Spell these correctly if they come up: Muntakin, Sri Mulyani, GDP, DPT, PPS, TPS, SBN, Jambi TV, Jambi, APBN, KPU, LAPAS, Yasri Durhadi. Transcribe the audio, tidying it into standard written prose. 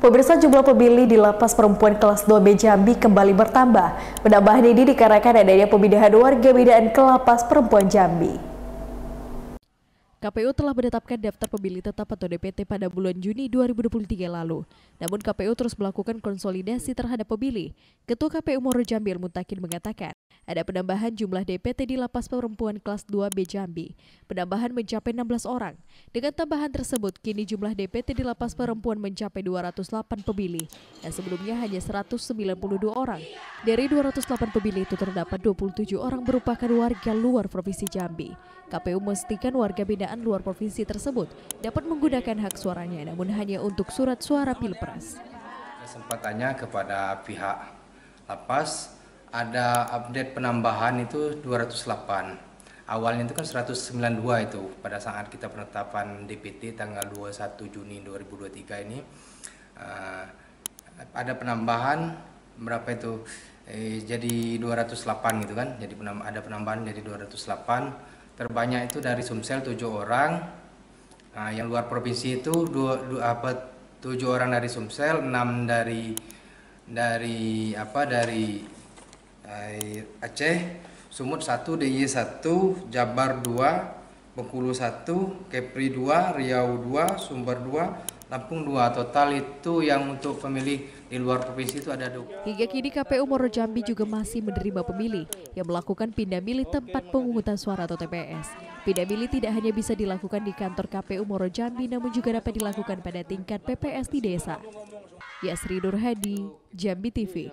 Pemirsa, jumlah pemilih di Lapas Perempuan Kelas 2B Jambi kembali bertambah. Penambahan ini dikarenakan adanya pemindahan warga binaan ke Lapas Perempuan Jambi. KPU telah menetapkan daftar pemilih tetap atau DPT pada bulan Juni 2023 lalu. Namun KPU terus melakukan konsolidasi terhadap pemilih. Ketua KPU Muaro Jambi Muntakin mengatakan, ada penambahan jumlah DPT di Lapas Perempuan Kelas 2B Jambi. Penambahan mencapai 16 orang. Dengan tambahan tersebut, kini jumlah DPT di Lapas Perempuan mencapai 208 pemilih. Dan sebelumnya hanya 192 orang. Dari 208 pemilih itu terdapat 27 orang merupakan warga luar Provinsi Jambi. KPU memastikan warga binaan luar provinsi tersebut dapat menggunakan hak suaranya, namun hanya untuk surat suara pilpres. Sempat tanya kepada pihak Lapas, ada update penambahan itu 208. Awalnya itu kan 192 itu pada saat kita penetapan DPT tanggal 21 Juni 2023 ini ada penambahan berapa itu? Jadi 208 gitu kan. Jadi ada penambahan jadi 208. Terbanyak itu dari Sumsel 7 orang, nah, yang luar provinsi itu 7 orang dari Sumsel, 6 dari Aceh, Sumut 1, DIY 1, Jabar 2, Bengkulu 1, Kepri 2, Riau 2, Sumber 2, Lampung 2. Total itu yang untuk pemilih di luar provinsi itu ada 2. Hingga kini KPU Muaro Jambi juga masih menerima pemilih yang melakukan pindah milih tempat pemungutan suara atau TPS. Pindah milih tidak hanya bisa dilakukan di kantor KPU Muaro Jambi, namun juga dapat dilakukan pada tingkat PPS di desa. Yasri Durhadi, Jambi TV.